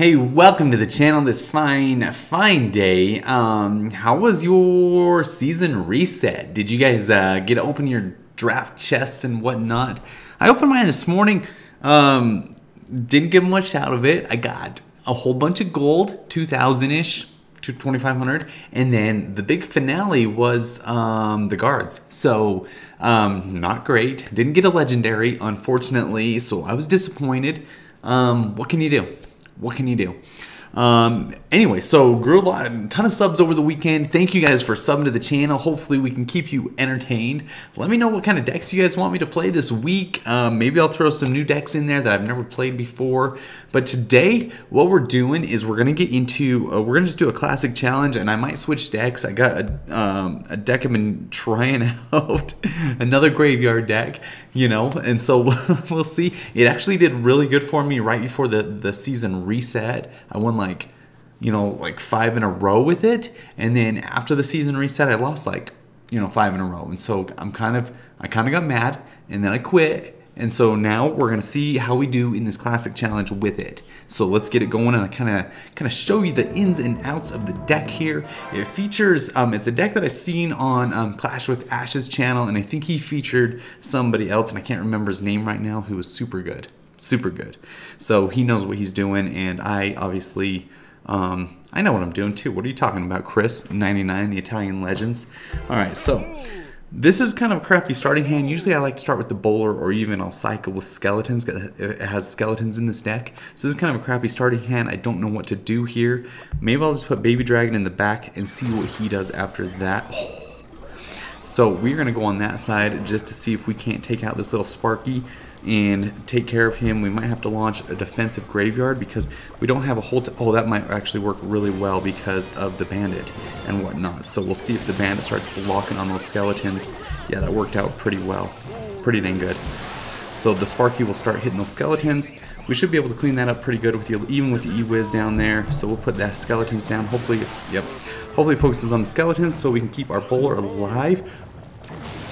Hey, welcome to the channel this fine day. How was your season reset? Did you guys get to open your draft chests and whatnot? I opened mine this morning. Didn't get much out of it. I got a whole bunch of gold, 2,000-ish to 2,500. And then the big finale was the guards. So not great. Didn't get a legendary, unfortunately. So I was disappointed. What can you do? What can you do? Anyway, so grew a ton of subs over the weekend. Thank you guys for subbing to the channel. Hopefully we can keep you entertained. Let me know what kind of decks you guys want me to play this week. Maybe I'll throw some new decks in there that I've never played before. But today, what we're doing is we're going to get into, we're going to just do a classic challenge, and I might switch decks. I got a deck I've been trying out, another graveyard deck, you know, and so we'll see. It actually did really good for me right before the season reset. I won like, you know, like 5 in a row with it, and then after the season reset I lost like, you know, 5 in a row, and so I kind of got mad and then I quit, and so now we're gonna see how we do in this classic challenge with it. So let's get it going, and I kind of show you the ins and outs of the deck here. It features, it's a deck that I've seen on Clash with Ash's channel, and I think he featured somebody else, and I can't remember his name right now, who was super good. Super good. So he knows what he's doing, and I obviously, I know what I'm doing too. What are you talking about, Chris? 99, the Italian legends. All right, so this is kind of a crappy starting hand. Usually I like to start with the bowler, or even I'll cycle with skeletons. It has skeletons in this deck. So this is kind of a crappy starting hand. I don't know what to do here. Maybe I'll just put Baby Dragon in the back and see what he does after that. Oh. So we're gonna go on that side just to see if we can't take out this little Sparky and take care of him. We might have to launch a defensive graveyard because we don't have a whole oh, that might actually work really well because of the bandit and whatnot. So we'll see if the bandit starts locking on those skeletons. Yeah, that worked out pretty well. Pretty dang good. So the Sparky will start hitting those skeletons. We should be able to clean that up pretty good with the, even with the E-Wiz down there. So we'll put the skeletons down. Hopefully it's, yep. Hopefully it focuses on the skeletons so we can keep our bowler alive.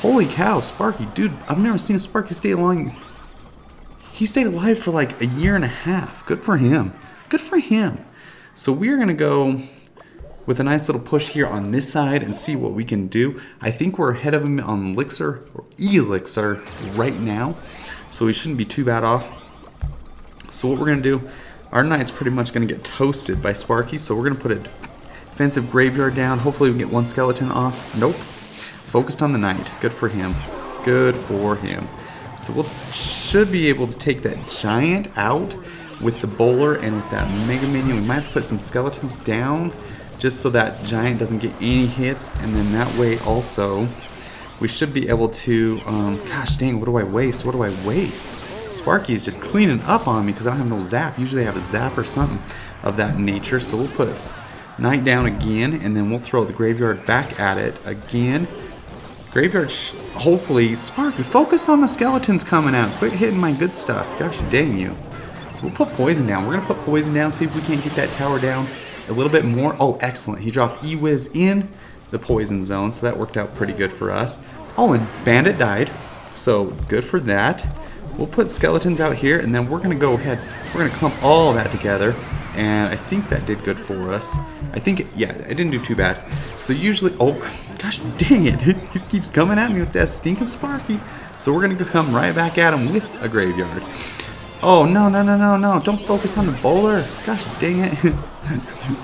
Holy cow, Sparky, dude, I've never seen a Sparky stay long. He stayed alive for like a year and a half. Good for him. Good for him. So we're going to go with a nice little push here on this side and see what we can do. I think we're ahead of him on Elixir or Elixir right now. So we shouldn't be too bad off. So what we're going to do, our knight's pretty much going to get toasted by Sparky. So we're going to put a defensive graveyard down. Hopefully we can get one skeleton off. Nope. Focused on the knight. Good for him. Good for him. So we'll should be able to take that giant out with the bowler and with that mega minion. We might have to put some skeletons down just so that giant doesn't get any hits, and then that way also we should be able to gosh dang, what do I waste? What do I waste? Sparky is just cleaning up on me because I don't have no zap. Usually I have a zap or something of that nature. So we'll put knight down again, and then we'll throw the graveyard back at it again. Graveyard, hopefully, Sparky, focus on the skeletons coming out. Quit hitting my good stuff. Gosh dang you. So we'll put Poison down. We're going to put Poison down, see if we can't get that tower down a little bit more. Oh, excellent. He dropped E-Wiz in the Poison zone, so that worked out pretty good for us. Oh, and Bandit died, so good for that. We'll put skeletons out here, and then we're going to go ahead. We're going to clump all that together. And I think that did good for us. I think, yeah, I didn't do too bad. So usually, oh, gosh dang it. He keeps coming at me with that stinking Sparky. So we're going to come right back at him with a graveyard. Oh, no, no, no, no, no. Don't focus on the bowler. Gosh dang it.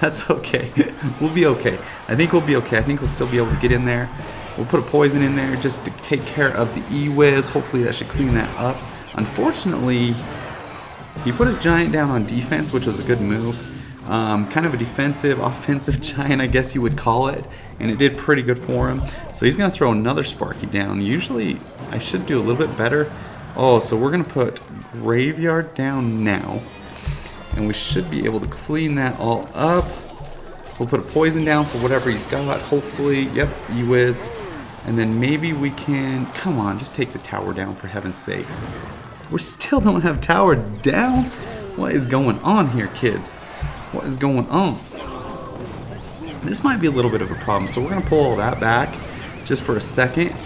That's okay. We'll be okay. I think we'll be okay. I think we'll still be able to get in there. We'll put a poison in there just to take care of the E-Wiz. Hopefully that should clean that up. Unfortunately, he put his giant down on defense, which was a good move. Kind of a defensive, offensive giant, I guess you would call it. And it did pretty good for him. So he's going to throw another Sparky down. Usually, I should do a little bit better. Oh, so we're going to put Graveyard down now. And we should be able to clean that all up. We'll put a Poison down for whatever he's got. Hopefully, yep, E-Wiz. And then maybe we can, come on, just take the tower down for heaven's sakes. We still don't have tower down. What is going on here, kids? What is going on? This might be a little bit of a problem. So we're going to pull all that back just for a second.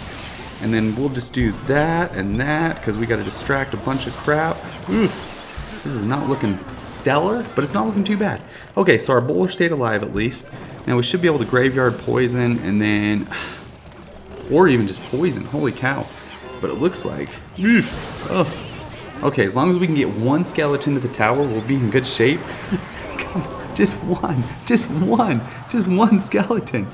And then we'll just do that and that because we got to distract a bunch of crap. Oof. This is not looking stellar, but it's not looking too bad. Okay, so our bowler stayed alive at least. Now we should be able to Graveyard, Poison, and then... or even just Poison. Holy cow. But it looks like... okay, as long as we can get one skeleton to the tower, we'll be in good shape. Come on, just one skeleton.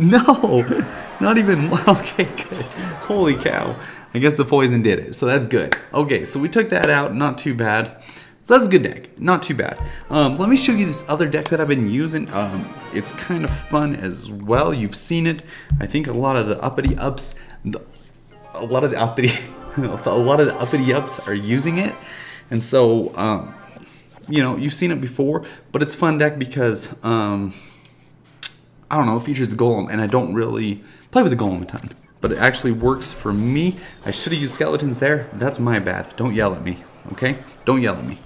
No, not even one. Okay, good. Holy cow. I guess the Poison did it, so that's good. Okay, so we took that out, not too bad. So that's a good deck, not too bad. Let me show you this other deck that I've been using. It's kind of fun as well, you've seen it. I think a lot of the uppity ups are using it. And so, you know, you've seen it before, but it's a fun deck because, I don't know, it features the Golem, and I don't really play with the Golem a ton. But it actually works for me. I should have used skeletons there. That's my bad. Don't yell at me, okay? Don't yell at me.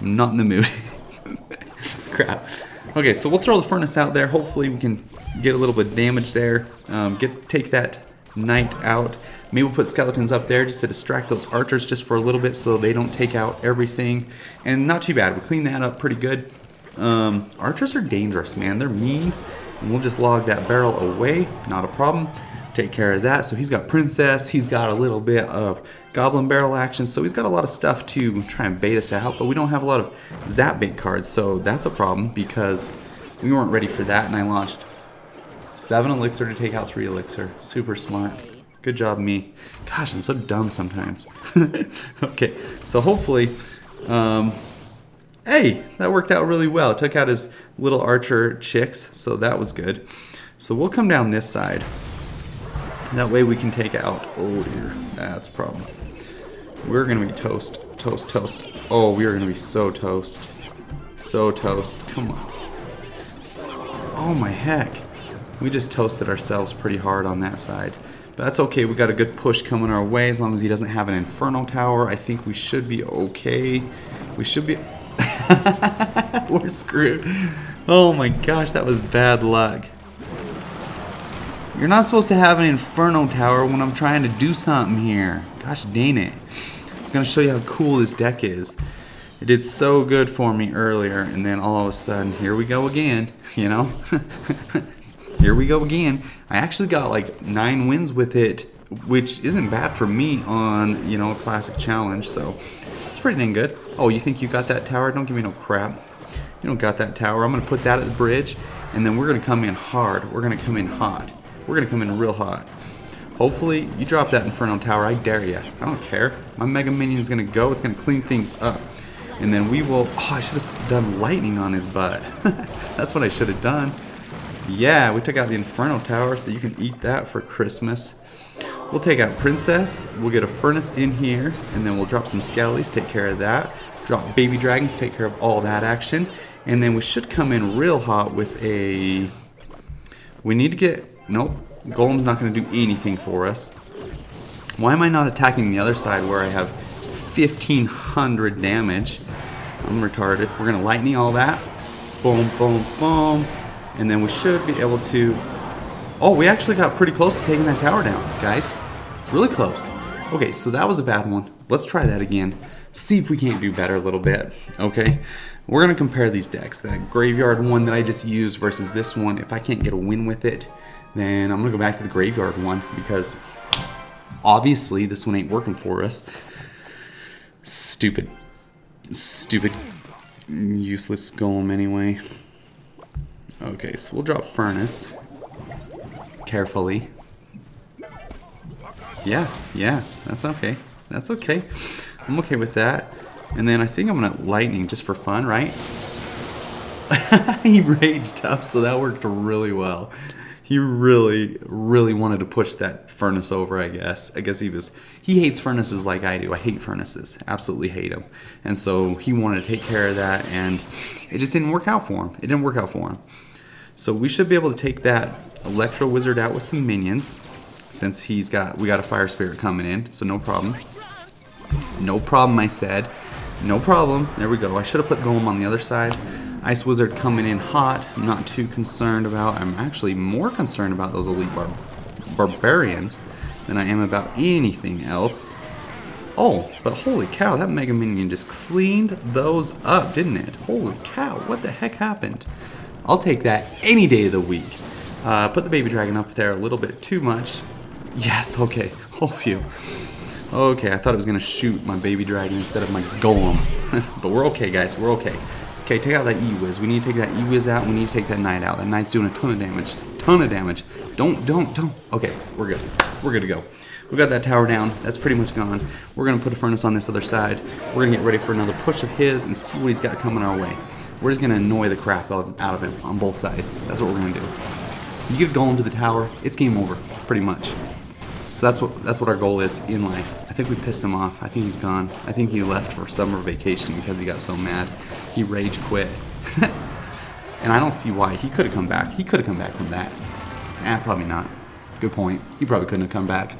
I'm not in the mood. Crap. Okay, so we'll throw the furnace out there. Hopefully we can get a little bit of damage there. Take that knight out. Maybe we'll put skeletons up there just to distract those archers just for a little bit so they don't take out everything. And not too bad. We clean that up pretty good. Archers are dangerous, man. They're mean. And we'll just log that barrel away. Not a problem. Take care of that. So he's got Princess, he's got a little bit of Goblin Barrel action, so he's got a lot of stuff to try and bait us out, but we don't have a lot of Zap Bait cards, so that's a problem because we weren't ready for that, and I launched 7 Elixir to take out 3 Elixir. Super smart. Good job, me. Gosh, I'm so dumb sometimes. Okay, so hopefully, hey, that worked out really well. It took out his little archer chicks, so that was good. So we'll come down this side. That way we can take out, oh dear, that's a problem. We're gonna be toast, toast, toast. Oh, we are gonna be so toast. So toast, come on. Oh my heck. We just toasted ourselves pretty hard on that side. But that's okay, we got a good push coming our way as long as he doesn't have an Inferno Tower. I think we should be okay. We should be, we're screwed. Oh my gosh, that was bad luck. You're not supposed to have an Inferno Tower when I'm trying to do something here. Gosh dang it. It's going to show you how cool this deck is. It did so good for me earlier, and then all of a sudden, here we go again, you know? Here we go again. I actually got like 9 wins with it, which isn't bad for me on, you know, a classic challenge, so it's pretty dang good. Oh, you think you got that tower? Don't give me no crap. You don't got that tower. I'm going to put that at the bridge, and then we're going to come in hard. We're going to come in hot. We're gonna come in real hot. Hopefully, you drop that Inferno Tower, I dare ya. I don't care. My Mega Minion's gonna go, it's gonna clean things up. And then we will, oh, I should've done lightning on his butt. That's what I should've done. Yeah, we took out the Inferno Tower, so you can eat that for Christmas. We'll take out Princess, we'll get a Furnace in here, and then we'll drop some Skellies, take care of that. Drop Baby Dragon, take care of all that action. And then we should come in real hot with a, we need to get, nope, Golem's not going to do anything for us. Why am I not attacking the other side where I have 1,500 damage? I'm retarded. We're going to lightning all that. Boom, boom, boom. And then we should be able to... oh, we actually got pretty close to taking that tower down, guys. Really close. Okay, so that was a bad one. Let's try that again. See if we can't do better a little bit, okay? We're going to compare these decks. That Graveyard one that I just used versus this one. If I can't get a win with it, then I'm gonna go back to the Graveyard one because obviously this one ain't working for us. Stupid, stupid, useless Golem anyway. Okay, so we'll drop Furnace carefully. Yeah, yeah, that's okay. That's okay. I'm okay with that. And then I think I'm gonna lightning just for fun, right? He raged up, so that worked really well. He really, really wanted to push that furnace over, I guess. I guess he hates furnaces like I do. I hate furnaces, absolutely hate them. And so he wanted to take care of that, and it just didn't work out for him. It didn't work out for him. So we should be able to take that Electro Wizard out with some minions, since we got a Fire Spirit coming in, so no problem. No problem, I said. No problem, there we go. I should have put Golem on the other side. Ice Wizard coming in hot, I'm not too concerned about. I'm actually more concerned about those elite barbarians than I am about anything else. Oh, but holy cow, that Mega Minion just cleaned those up, didn't it? Holy cow, what the heck happened? I'll take that any day of the week. Put the Baby Dragon up there a little bit too much. Yes, okay. Oh, phew. Okay, I thought I was going to shoot my Baby Dragon instead of my Golem. But we're okay, guys. We're okay. Okay, take out that E-Wiz. We need to take that E-Wiz out. We need to take that Knight out. That Knight's doing a ton of damage. Ton of damage. Don't. Okay, we're good. We're good to go. We got that tower down. That's pretty much gone. We're going to put a furnace on this other side. We're going to get ready for another push of his and see what he's got coming our way. We're just going to annoy the crap out of him on both sides. That's what we're going to do. You get a golem to the tower, it's game over, pretty much. So that's what our goal is in life. I think we pissed him off. I think he's gone. I think he left for summer vacation because he got so mad. He rage quit. And I don't see why. He could have come back. He could have come back from that. Eh, probably not. Good point. He probably couldn't have come back.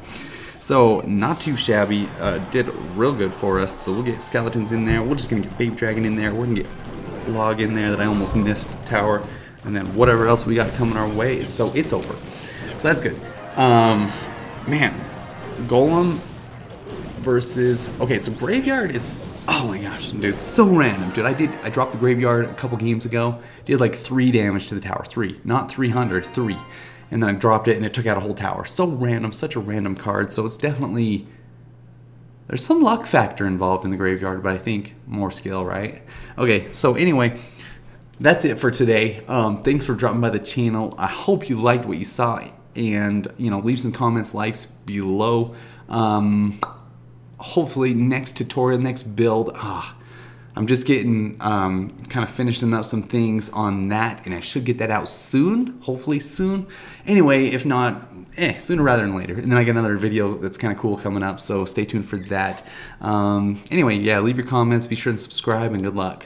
So, not too shabby. Did real good for us. So we'll get skeletons in there. We're just going to get Baby Dragon in there. We're going to get log in there that I almost missed tower. And then whatever else we got coming our way. So it's over. So that's good. Man, Golem versus... Okay, so Graveyard is... Oh my gosh, dude, so random. Dude, I dropped the Graveyard a couple games ago. Did like 3 damage to the tower. 3. Not 300. 3. And then I dropped it and it took out a whole tower. So random. Such a random card. So it's definitely... There's some luck factor involved in the Graveyard, but I think more skill, right? Okay, so anyway... That's it for today. Thanks for dropping by the channel. I hope you liked what you saw, and you know, leave some comments, likes below. Hopefully next tutorial, next build. I'm just getting kind of finishing up some things on that, and I should get that out soon, hopefully soon. Anyway, if not, sooner rather than later. And then I got another video that's kind of cool coming up, so stay tuned for that. Anyway, yeah, leave your comments, be sure to subscribe, and good luck.